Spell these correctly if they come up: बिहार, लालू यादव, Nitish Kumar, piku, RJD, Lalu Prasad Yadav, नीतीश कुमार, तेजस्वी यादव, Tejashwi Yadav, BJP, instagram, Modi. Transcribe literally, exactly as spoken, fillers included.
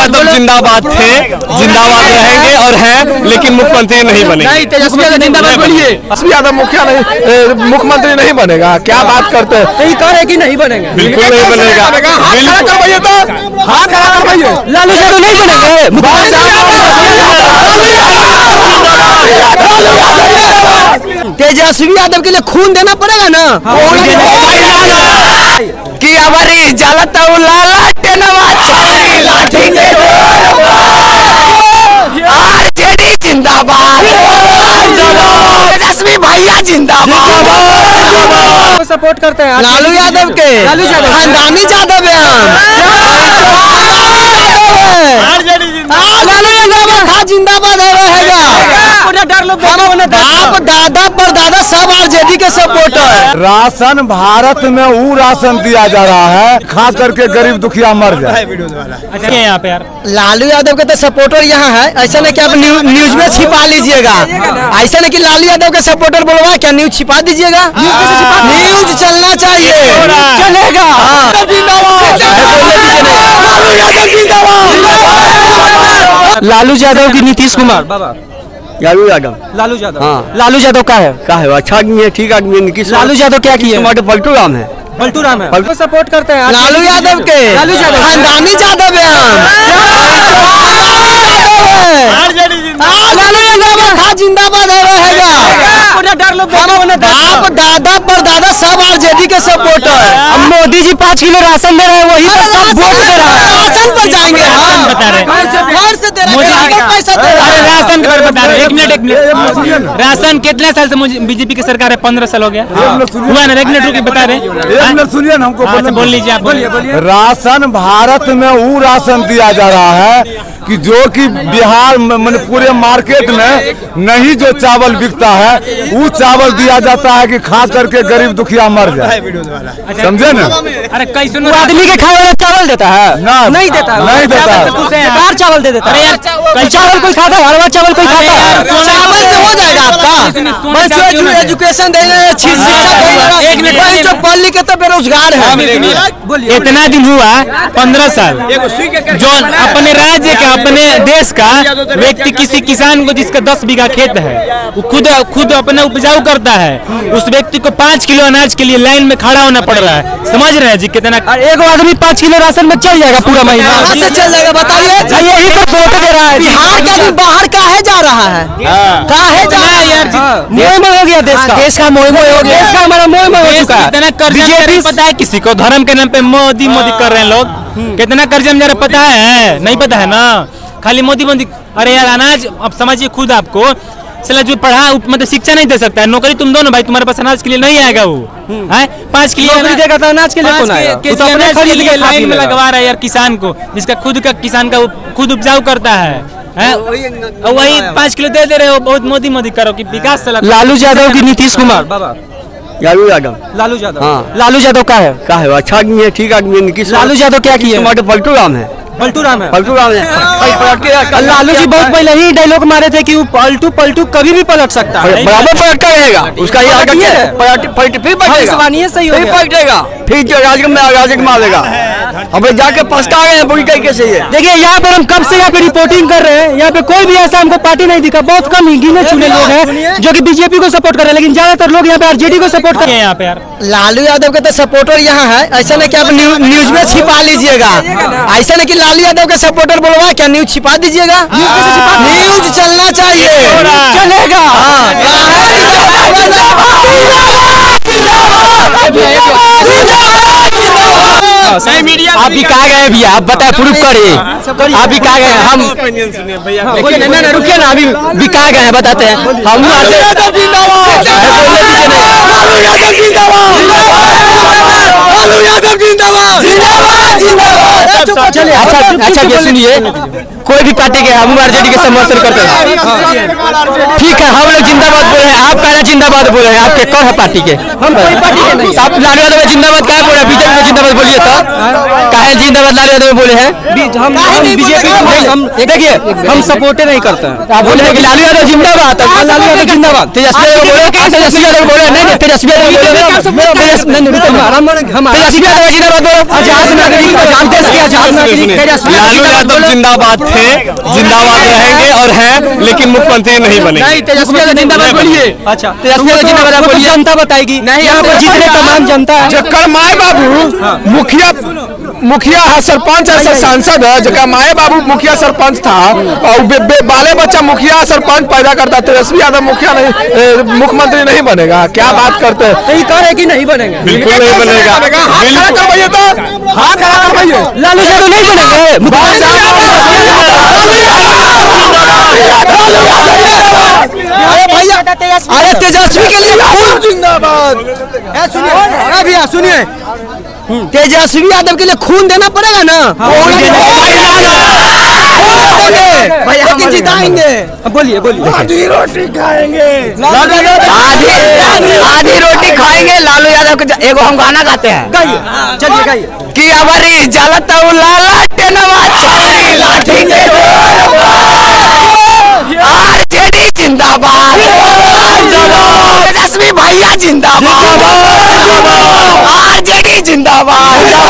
यादव जिंदाबाद थे, जिंदाबाद रहेंगे और हैं, लेकिन मुख्यमंत्री नहीं बनेंगे। तेजस्वी यादव जिंदाबाद बोलिए, तेजस्वी यादव मुखिया नहीं, मुख्यमंत्री नहीं बनेगा। क्या बात करते हैं, कह रहे कि नहीं बनेंगे, बिल्कुल नहीं बनेगा। हाथ खड़ा करवाइए, लालू यादव नहीं बनेंगे। तेजस्वी यादव के लिए खून देना पड़ेगा ना, कि हमारी इजालत आरजेडी जिंदाबाद, तेजस्वी भैया जिंदाबाद। सपोर्ट करते हैं लालू यादव के, लालू यादव खानदानी यादव है, हम लालू यादव था जिंदाबाद रहेगा। आप दादा पर दादा सब आरजेडी के सपोर्टर। राशन भारत में वो राशन दिया जा रहा है खा करके गरीब दुखिया मर जाए। यहाँ पे यार लालू यादव के तो सपोर्टर यहाँ है, ऐसा नहीं कि आप न्यूज में छिपा लीजिएगा। ऐसा नहीं कि लालू यादव के सपोर्टर बोलवा क्या न्यूज छिपा दीजिएगा, न्यूज चलना चाहिए, चलेगा। लालू यादव की नीतीश कुमार बाबा, लालू यादव, लालू यादव, हाँ लालू यादव का है, का है अच्छा आदमी है, ठीक आदमी है नीतीश। लालू यादव क्या किए, पलटू राम है, पलटू राम है, पलटू सपोर्ट करते हैं लालू यादव के, लालू यादव खानदानी यादव है, लालू यादव था जिंदाबाद रहेगा। आप दादा पर दादा सब आरजेडी के सपोर्टर। मोदी जी पाँच किलो राशन दे रहे हैं, वही पर सब वोट दे रहा है, राशन पर जाएंगे। राशन पर बता रहे, एक मिनट एक मिनट, राशन कितने साल से बीजेपी की सरकार है, पंद्रह साल हो गया हुआ ना, एक मिनट रुकिए बता रहे, सुनिए ना, हमको बोल लीजिए आप बोलिए। राशन भारत में वो राशन दिया जा रहा है कि जो कि बिहार मैंने पूरे मार्केट में नहीं जो चावल बिकता है वो चावल दिया जाता है कि खा करके गरीब दुखिया मर जाए, समझे ना। अरे कई सुनो, आदमी के खाने वाला चावल देता है ना, नहीं देता, नहीं देता, बेकार चावल दे देता है। कल चावल कोई खाता है, हर बार चावल कोई खाता है, चावल से हो जाएगा आपका। एजुकेशन दे पढ़ के तो बेरोजगार है, इतना दिन हुआ पंद्रह साल, जो अपने राज्य का अपने देश का व्यक्ति किसी किसान को जिसका दस बीघा खेत है वो खुद खुद अपना उपजाऊ करता है, उस व्यक्ति को पाँच किलो अनाज के लिए लाइन में खड़ा होना पड़ रहा है, समझ रहे हैं जी कितना। एक आदमी पाँच किलो राशन में चल जाएगा पूरा महीना, चल जाएगा बताइए। यही तो वोट दे रहा है, बिहार का भी बाहर काहे जा रहा है, काहे जा रहा है यार, मोहमय हो गया देश का, देश का मोहमय हो गया, देश का हमारा मोहमय हो चुका है। पता है किसी को धर्म के नाम पे मोदी मोदी कर रहे हैं लोग, कितना कर्जा में पता है, नहीं पता है ना, खाली मोदी मोदी। अरे यार अनाज अब समझिए खुद, आपको चला जो पढ़ा मतलब शिक्षा नहीं दे सकता है, नौकरी तुम दो ना भाई, तुम्हारे पास अनाज के लिए नहीं आएगा वो, है पाँच किलो नौकरी देगा तो अनाज के लिए कौन आएगा, तो तो अपने खरीद के लाइन में लगवा रहा है यार किसान को, जिसका खुद का किसान का खुद उपजाऊ करता है, वही पाँच किलो दे दे रहे हो। बहुत मोदी मोदी करो कि विकास। लालू यादव की नीतीश कुमार बाबा, लालू यादव, लालू यादव, हाँ लालू यादव का है, का है अच्छा आदमी है, ठीक आदमी है नीतीश। लालू यादव क्या किए, पलटू राम है, पलटू राम है, पलटू राम है। लालू जी बहुत पहले ही डायलॉग मारे थे कि वो पलटू पलटू कभी भी पलट सकता है, बराबर पलटता रहेगा, उसका ये सही पलटेगा, फिर राजग में राजग मारेगा, हमें जाके पछता गए हैं पूरी तरीके से। देखिए यहाँ पर हम कब से यहाँ पे रिपोर्टिंग कर रहे हैं, यहाँ पे कोई भी ऐसा हमको पार्टी नहीं दिखा, बहुत कम ही गिने चुने लोग हैं जो कि बीजेपी को सपोर्ट कर रहे हैं, लेकिन ज्यादातर लोग यहाँ पे आरजेडी को सपोर्ट कर रहे हैं। यहाँ पे यार लालू यादव के तो सपोर्टर यहाँ है, ऐसा नहीं कि आप न्यूज में छिपा लीजिएगा। ऐसा नहीं कि लालू यादव के सपोर्टर बोलवा क्या न्यूज छिपा दीजिएगा, न्यूज चलना चाहिए, चलेगा। आप भी कहा गए भैया, आप बताए प्रूफ करिए, आप भी कहा गए, हम रुकिए ना, अभी भी कहा गए हैं बताते हैं हम। अच्छा अच्छा सुनिए, कोई भी पार्टी के हम आरजेडी के समर्थन करते हैं। ठीक है, हम लोग जिंदाबाद बोल रहे हैं, आप कहना जिंदाबाद बोल रहे हैं, आपके कौन है पार्टी के? हम कोई पार्टी के नहीं। आप लालू यादव जिंदाबाद कहा बोल रहे हैं, बीजेपी में जिंदाबाद बोलिए तो कहा जिंदाबाद लालू यादव बोले हैं। बीजेपी हम देखिए हम सपोर्ट नहीं करते हैं, आप बोले हैं कि लालू यादव जिंदाबाद, लालू यादव जिंदाबाद, तेजस्वी यादव, तेजस्वी यादव बोले नहीं, तेजस्वी यादव जिंदाबाद बोलो। लालू यादव जिंदाबाद थे, जिंदाबाद रहेंगे और हैं, लेकिन मुख्यमंत्री नहीं बने। तेजस्वी यादव जिंदाबाद बोलिए। अच्छा, तेजस्वी यादव जिंदाबाद बोलिए, जनता बताएगी। नहीं, यहाँ पर जितने तमाम जनता है जकर माय बाबू मुखिया मुखिया है, सरपंच है, सांसद है, जगह माए बाबू मुखिया सरपंच था और बे, बे, बाले बच्चा मुखिया सरपंच पैदा करता। तेजस्वी यादव मुखिया नहीं, मुख्यमंत्री नहीं बनेगा। क्या बात करते हैं, यही कह रहे कि नहीं बनेंगे, बिल्कुल नहीं बनेगा। हाथ खड़ा करवाइए, लालू यादव नहीं बनेंगे। अरे तेजस्वी के लिए जिंदाबाद। सुनिए, तेजस्वी यादव के लिए खून देना पड़ेगा ना, लेकिन जिताएंगे। बोलिए बोलिए। आधी रोटी खाएंगे, आधी रोटी खाएंगे लालू यादव के। एगो हम गाना गाते हैं, गाइए, चलिए गाइए कि हमारी जलता हूँ लाला टेनवा चारी लाठी के दो, आरजेडी जिंदाबाद, तेजस्वी भैया जिंदाबाद, आरजेडी जिंदाबाद।